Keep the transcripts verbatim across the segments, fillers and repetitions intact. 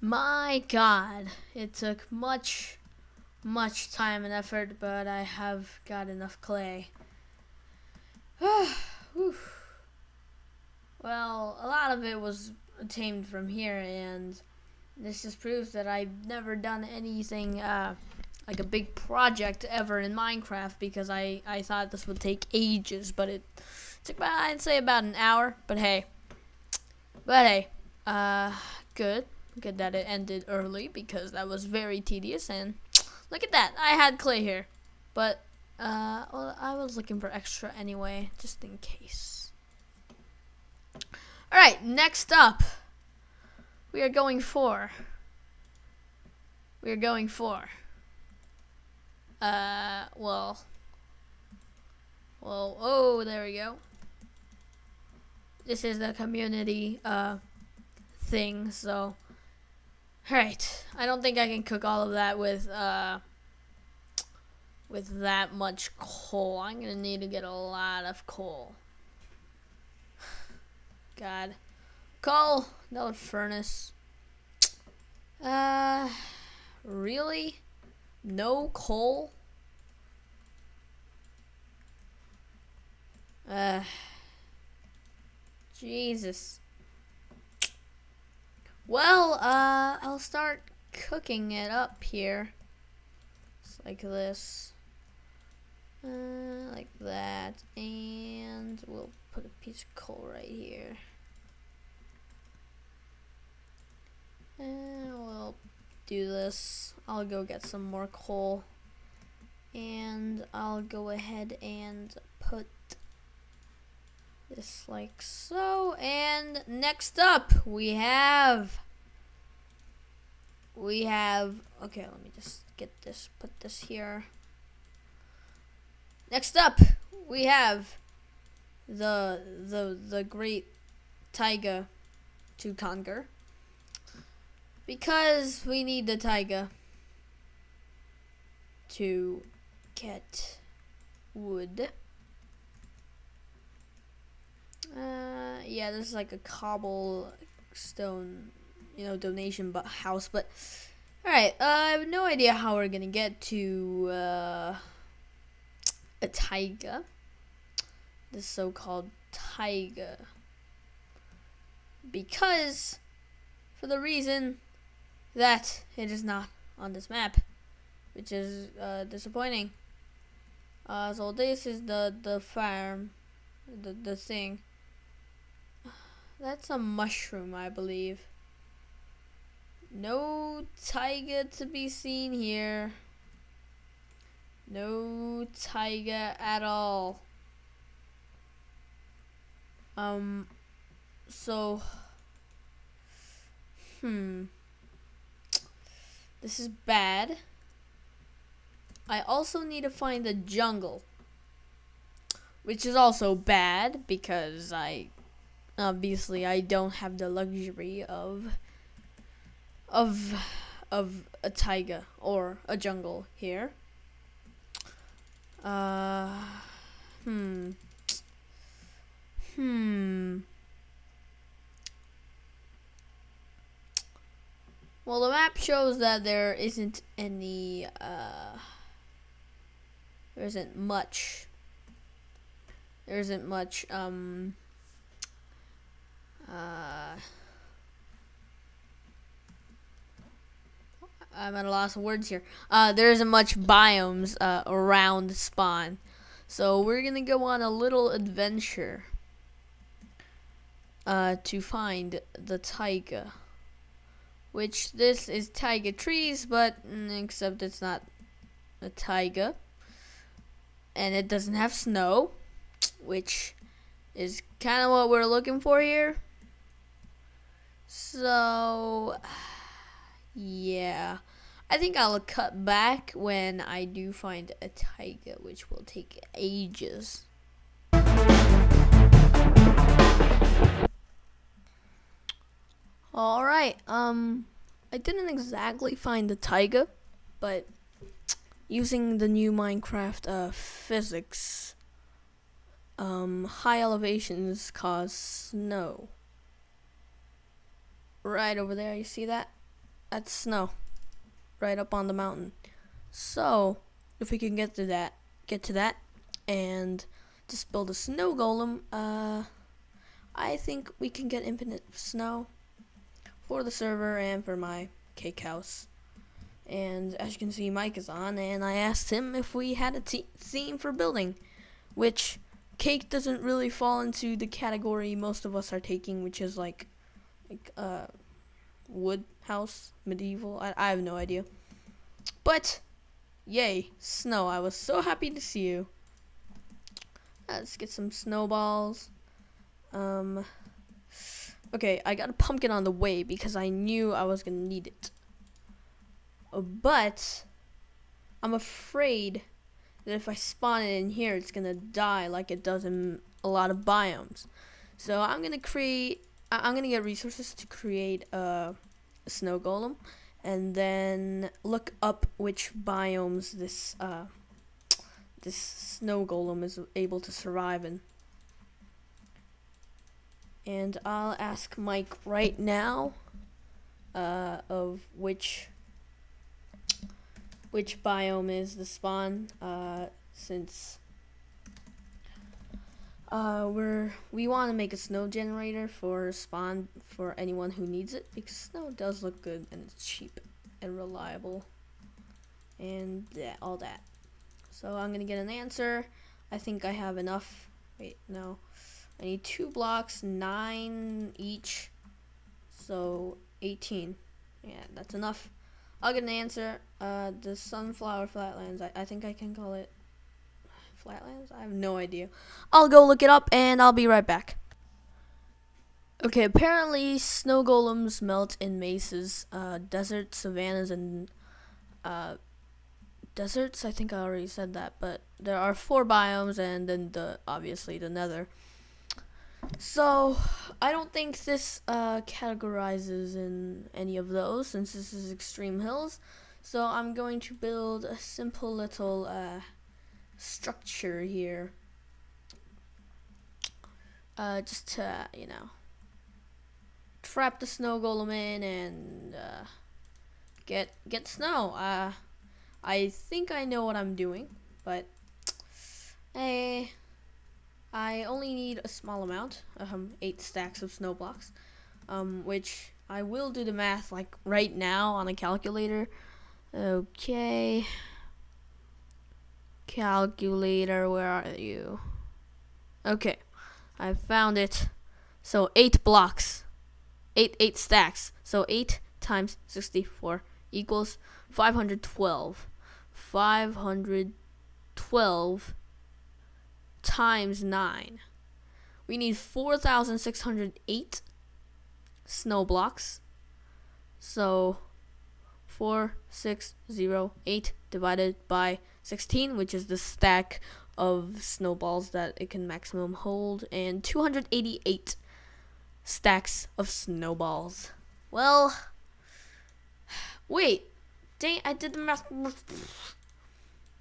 My God, it took much, much time and effort, but I have got enough clay. Well, a lot of it was obtained from here, and this just proves that I've never done anything uh, like a big project ever in Minecraft, because I, I thought this would take ages, but it took about, I'd say about an hour, but hey. But hey, uh, good. Good that it ended early, because that was very tedious, and look at that. I had clay here, but uh, well, I was looking for extra anyway, just in case. All right, next up. We are going for, we are going for, uh, well, well, oh, there we go. This is the community, uh, thing, so, all right, I don't think I can cook all of that with, uh, with that much coal. I'm gonna need to get a lot of coal. God. Coal, another furnace. Uh, really? No coal? Uh, Jesus. Well, uh, I'll start cooking it up here. Just like this. Uh, like that. And we'll put a piece of coal right here. And we'll do this. I'll go get some more coal. And I'll go ahead and put this like so. And next up, we have... We have... Okay, let me just get this, put this here. Next up, we have the, the, the great taiga to conquer. Because we need the taiga to get wood. Uh, yeah, this is like a cobblestone, you know, donation but house. But all right, uh, I have no idea how we're gonna get to uh, a taiga. This so-called taiga, because for the reason that it is not on this map, which is uh, disappointing. Uh, so this is the the farm, the the thing. That's a mushroom, I believe. No taiga to be seen here. No taiga at all. Um. So. Hmm. This is bad. I also need to find the jungle, which is also bad because I obviously I don't have the luxury of of of a taiga or a jungle here. Uh hmm. Hmm. Well, the map shows that there isn't any, uh, there isn't much, there isn't much, um, uh, I'm at a loss of words here, uh, there isn't much biomes, uh, around spawn, so we're gonna go on a little adventure, uh, to find the taiga. Which this is taiga trees, but except it's not a taiga, and it doesn't have snow, which is kind of what we're looking for here. So yeah, I think I'll cut back when I do find a taiga, which will take ages. All right, um, I didn't exactly find the taiga, but using the new Minecraft uh, physics, um, high elevations cause snow. Right over there, you see that? that's snow right up on the mountain. So if we can get to that, get to that, and just build a snow golem, uh, I think we can get infinite snow for the server and for my cake house. And as you can see, Mike is on, and I asked him if we had a theme for building, which cake doesn't really fall into the category most of us are taking, which is like, like uh, wood house, medieval. I, I have no idea. But yay, snow! I was so happy to see you. Let's get some snowballs. Um. Okay, I got a pumpkin on the way because I knew I was gonna need it. But I'm afraid that if I spawn it in here, it's gonna die like it does in a lot of biomes. So I'm gonna create. I'm gonna get resources to create a, a snow golem, and then look up which biomes this uh, this snow golem is able to survive in. And I'll ask Mike right now uh, of which which biome is the spawn, uh, since uh, we're we want to make a snow generator for spawn for anyone who needs it, because snow does look good and it's cheap and reliable and that, all that. So I'm gonna get an answer. I think I have enough. Wait, no. I need two blocks, nine each, so eighteen. Yeah, that's enough. I'll get an answer. Uh, the Sunflower Flatlands, I, I think I can call it Flatlands? I have no idea. I'll go look it up and I'll be right back. Okay, apparently snow golems melt in mesas, uh, deserts, savannas, and uh, deserts. I think I already said that, but there are four biomes and then the obviously the nether. So, I don't think this uh, categorizes in any of those, since this is extreme hills. So I'm going to build a simple little uh, structure here, uh, just to, you know, trap the snow golem in and uh, get get snow. Uh, I think I know what I'm doing, but hey. I only need a small amount, um, eight stacks of snow blocks, um, which I will do the math like right now on a calculator. Okay, calculator, where are you? Okay, I found it. So eight blocks, eight eight stacks. So eight times sixty-four equals five hundred twelve. Five hundred twelve. Times nine, we need four thousand six hundred eight snow blocks. So four six zero eight divided by sixteen, which is the stack of snowballs that it can maximum hold, and two hundred eighty-eight stacks of snowballs. Well, wait, dang, I did the math.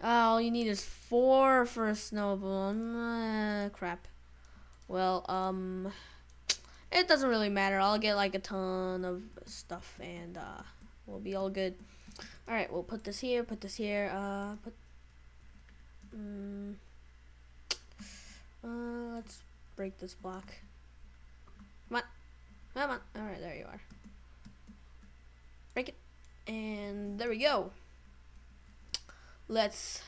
Uh, all you need is four for a snowball. Uh, crap. Well, um, it doesn't really matter. I'll get like a ton of stuff, and uh, we'll be all good. All right, we'll put this here. Put this here. Uh, put. Um, uh, let's break this block. Come on, come on. All right, there you are. Break it, and there we go. Let's,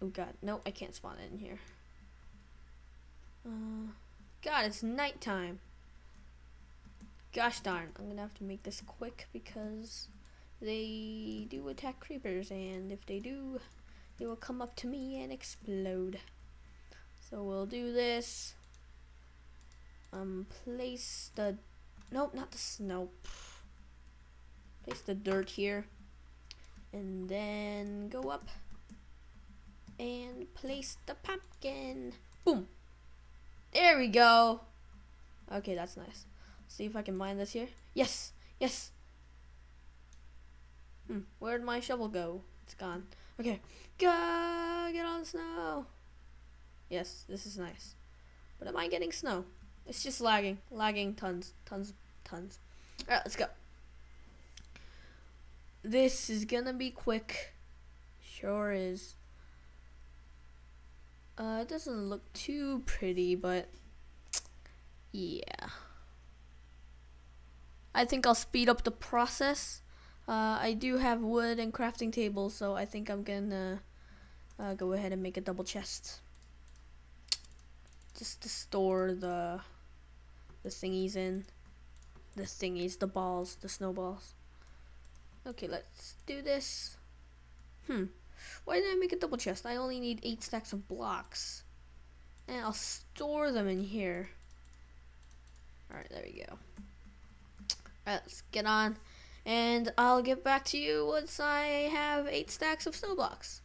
oh god, no, I can't spawn it in here. Uh, god, it's nighttime. Gosh darn, I'm gonna have to make this quick because they do attack creepers, and if they do, they will come up to me and explode. So we'll do this. Um, place the, nope, not the snow. Place the dirt here. And then go up and place the pumpkin. Boom. There we go. Okay, that's nice. See if I can mine this here. Yes, yes. Hmm, where'd my shovel go? It's gone. Okay, go get all the snow. Yes, this is nice. But am I getting snow? It's just lagging, lagging tons, tons, tons. All right, let's go. This is gonna be quick. Sure is. Uh, it doesn't look too pretty, but yeah. I think I'll speed up the process. Uh, I do have wood and crafting table, so I think I'm gonna uh, go ahead and make a double chest. Just to store the the thingies in. The thingies, the balls, the snowballs. Okay, let's do this. Hmm. Why did I make a double chest? I only need eight stacks of blocks. And I'll store them in here. Alright, there we go. Alright, let's get on. And I'll get back to you once I have eight stacks of snow blocks.